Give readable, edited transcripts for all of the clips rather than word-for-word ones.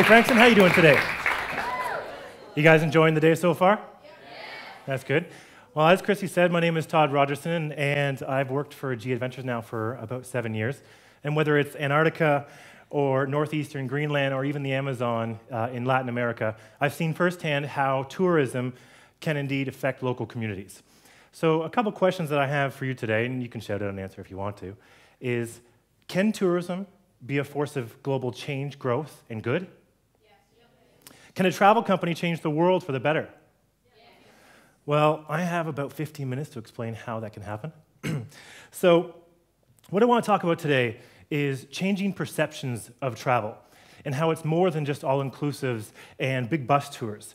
Hey, Frankson, how you doing today? You guys enjoying the day so far? Yeah. That's good. Well, as Chrissy said, my name is Todd Rogerson, and I've worked for G Adventures now for about 7 years. And whether it's Antarctica or northeastern Greenland or even the Amazon in Latin America, I've seen firsthand how tourism can indeed affect local communities. So a couple questions that I have for you today, and you can shout out an answer if you want to, is can tourism be a force of global change, growth, and good? Yeah. Can a travel company change the world for the better? Yeah. Well, I have about 15 minutes to explain how that can happen. So what I want to talk about today is changing perceptions of travel and how it's more than just all-inclusives and big bus tours.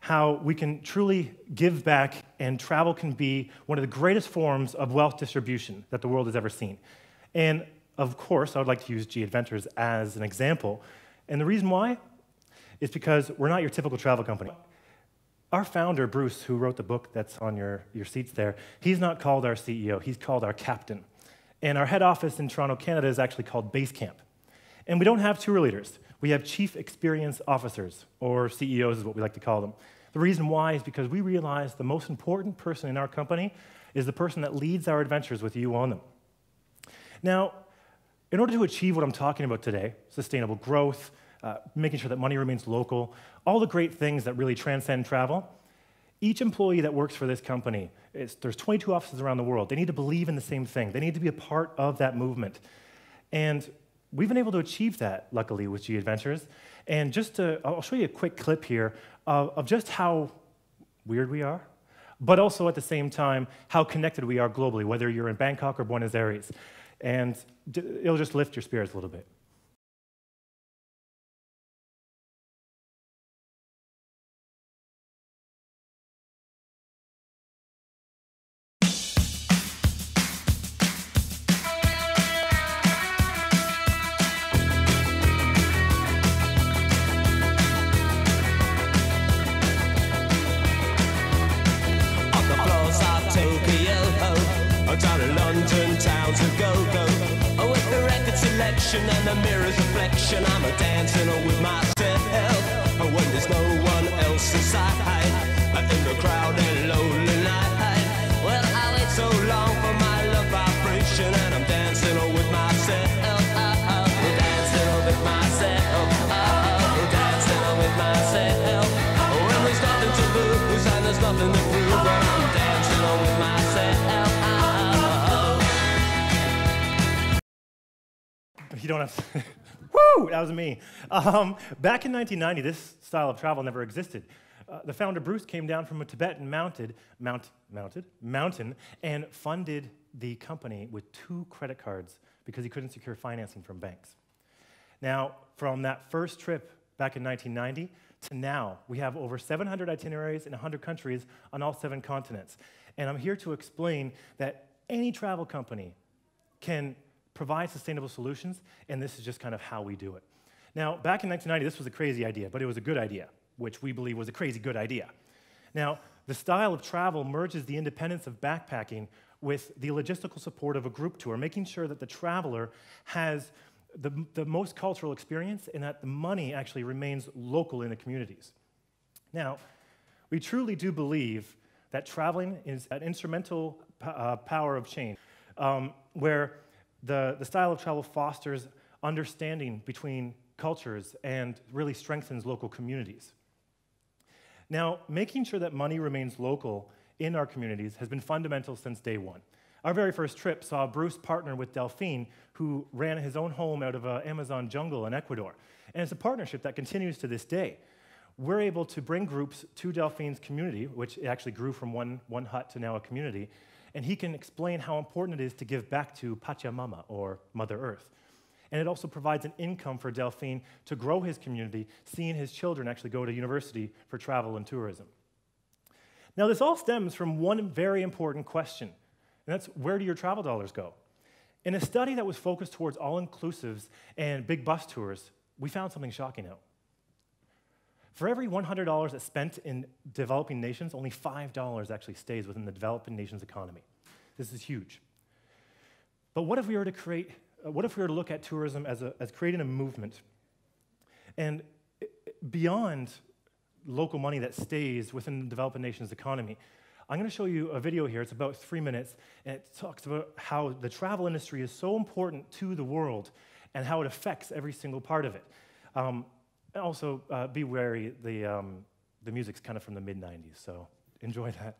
How we can truly give back, and travel can be one of the greatest forms of wealth distribution that the world has ever seen. And of course, I would like to use G Adventures as an example. And the reason why is because we're not your typical travel company. Our founder, Bruce, who wrote the book that's on your seats there, he's not called our CEO, he's called our captain. And our head office in Toronto, Canada is actually called Basecamp. And we don't have tour leaders. We have chief experience officers, or CEOs is what we like to call them. The reason why is because we realize the most important person in our company is the person that leads our adventures with you on them. Now, in order to achieve what I'm talking about today, sustainable growth, making sure that money remains local, all the great things that really transcend travel, each employee that works for this company, there's 22 offices around the world, they need to believe in the same thing. They need to be a part of that movement. And we've been able to achieve that, luckily, with G Adventures. And just I'll show you a quick clip here of just how weird we are, but also at the same time, how connected we are globally, whether you're in Bangkok or Buenos Aires. And it'll just lift your spirits a little bit. And the mirror's reflection, I'm a dancing with myself. When there's no one else inside, in the crowd and lonely night, well, I wait so long for my love vibration, and I'm dancing with myself. You don't have to. Woo! That was me. Back in 1990, this style of travel never existed. The founder, Bruce, came down from a Tibetan mountain and funded the company with 2 credit cards because he couldn't secure financing from banks. Now, from that first trip back in 1990 to now, we have over 700 itineraries in 100 countries on all 7 continents. And I'm here to explain that any travel company can provide sustainable solutions, and this is just kind of how we do it. Now, back in 1990, this was a crazy idea, but it was a good idea, which we believe was a crazy good idea. Now, the style of travel merges the independence of backpacking with the logistical support of a group tour, making sure that the traveler has the most cultural experience and that the money actually remains local in the communities. Now, we truly do believe that traveling is an instrumental power of change, where the style of travel fosters understanding between cultures and really strengthens local communities. Now, making sure that money remains local in our communities has been fundamental since day one. Our very first trip saw Bruce partner with Delphine, who ran his own home out of an Amazon jungle in Ecuador. And it's a partnership that continues to this day. We're able to bring groups to Delphine's community, which actually grew from one hut to now a community, and he can explain how important it is to give back to Pachamama, or Mother Earth. And it also provides an income for Delphine to grow his community, seeing his children actually go to university for travel and tourism. Now, this all stems from one very important question, and that's where do your travel dollars go? In a study that was focused towards all-inclusives and big bus tours, we found something shocking out. For every $100 that's spent in developing nations, only $5 actually stays within the developing nation's economy. This is huge. But what if we were to create, what if we were to look at tourism as creating a movement? And beyond local money that stays within the developing nation's economy. I'm going to show you a video here. It's about 3 minutes, and it talks about how the travel industry is so important to the world and how it affects every single part of it. And also, be wary, the music's kind of from the mid-90s, so enjoy that.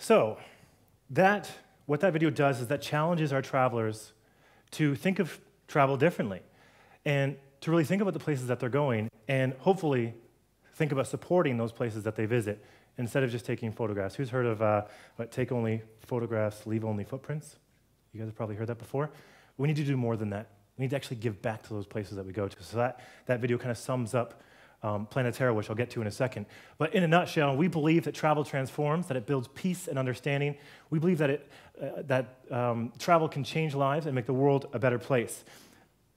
So, what that video does is that challenges our travelers to think of travel differently and to really think about the places that they're going and hopefully think about supporting those places that they visit instead of just taking photographs. Who's heard of what, take only photographs, leave only footprints? You guys have probably heard that before. We need to do more than that. We need to actually give back to those places that we go to. So that video kind of sums up Planeterra, which I'll get to in a second. But in a nutshell, we believe that travel transforms, that it builds peace and understanding. We believe that travel can change lives and make the world a better place.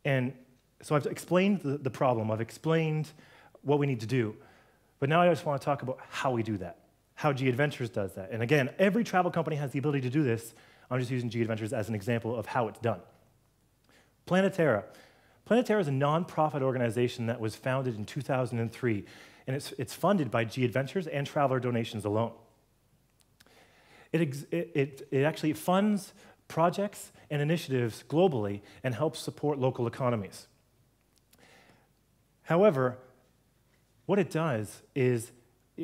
And so I've explained the problem. I've explained what we need to do. But now I just want to talk about how we do that, how G Adventures does that. And again, every travel company has the ability to do this. I'm just using G Adventures as an example of how it's done. Planeterra. Planeterra is a nonprofit organization that was founded in 2003, and it's funded by G Adventures and traveler donations alone. It actually funds projects and initiatives globally and helps support local economies. However, what it does is,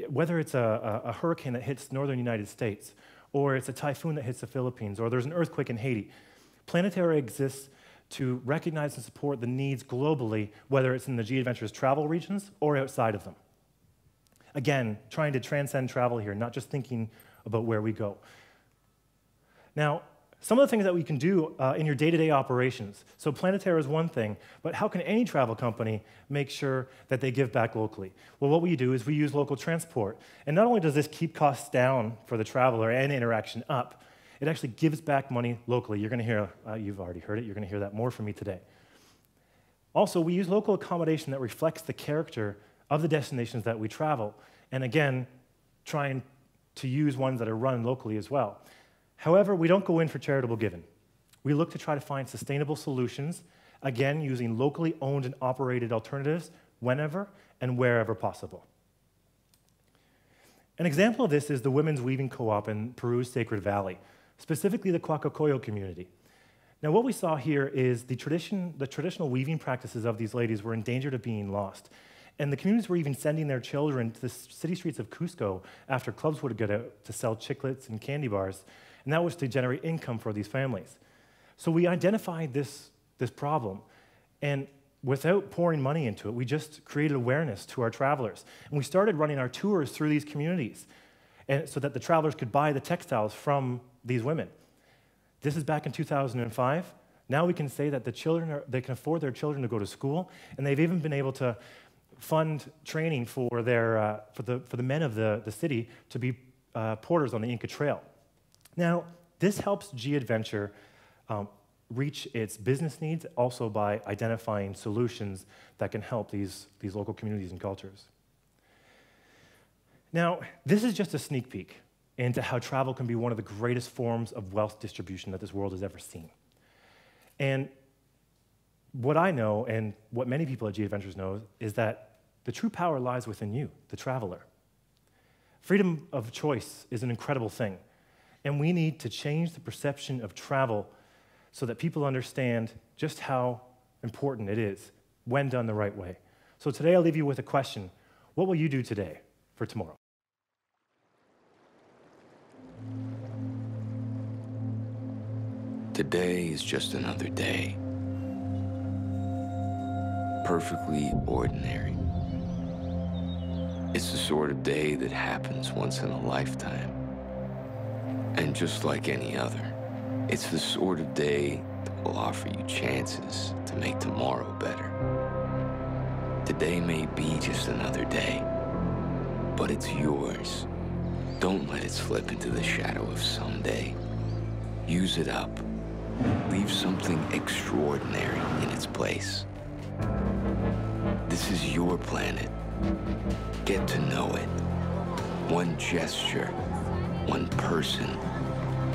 whether it's a hurricane that hits northern United States, or it's a typhoon that hits the Philippines, or there's an earthquake in Haiti, Planeterra exists to recognize and support the needs globally, whether it's in the G Adventures travel regions or outside of them. Again, trying to transcend travel here, not just thinking about where we go. Now, Some of the things that we can do in your day-to-day operations. So Planeterra is one thing, but how can any travel company make sure that they give back locally? Well, what we do is we use local transport. And not only does this keep costs down for the traveler and interaction up, it actually gives back money locally. You're going to hear, you've already heard it, you're going to hear that more from me today. Also, we use local accommodation that reflects the character of the destinations that we travel. And again, trying to use ones that are run locally as well. However, we don't go in for charitable giving. We look to try to find sustainable solutions, again, using locally owned and operated alternatives whenever and wherever possible. An example of this is the Women's Weaving Co-op in Peru's Sacred Valley, specifically the Coacocoyo community. Now, what we saw here is the traditional weaving practices of these ladies were in danger of being lost. And the communities were even sending their children to the city streets of Cusco after clubs would get out to sell chiclets and candy bars, and that was to generate income for these families. So we identified this problem, and without pouring money into it, we just created awareness to our travelers. And we started running our tours through these communities and so that the travelers could buy the textiles from these women. This is back in 2005. Now we can say that they can afford their children to go to school, and they've even been able to fund training for the men of the city to be porters on the Inca Trail. Now, this helps G Adventure reach its business needs also by identifying solutions that can help these local communities and cultures. Now, this is just a sneak peek into how travel can be one of the greatest forms of wealth distribution that this world has ever seen. And what I know, and what many people at G Adventures know, is that the true power lies within you, the traveler. Freedom of choice is an incredible thing, and we need to change the perception of travel so that people understand just how important it is when done the right way. So today I'll leave you with a question. What will you do today for tomorrow? Today is just another day. Perfectly ordinary. It's the sort of day that happens once in a lifetime. And just like any other, it's the sort of day that will offer you chances to make tomorrow better. Today may be just another day, but it's yours. Don't let it slip into the shadow of someday. Use it up. Leave something extraordinary in its place. This is your planet. Get to know it. One gesture, one person,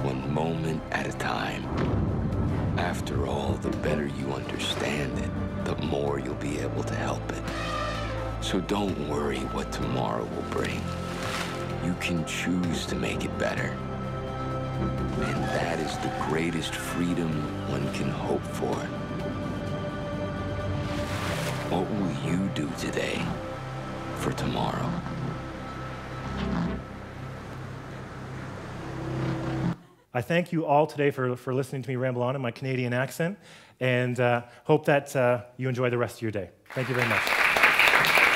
one moment at a time. After all, the better you understand it, the more you'll be able to help it. So don't worry what tomorrow will bring. You can choose to make it better. And that is the greatest freedom one can hope for. What will you do today for tomorrow? I thank you all today for listening to me ramble on in my Canadian accent, and hope that you enjoy the rest of your day. Thank you very much.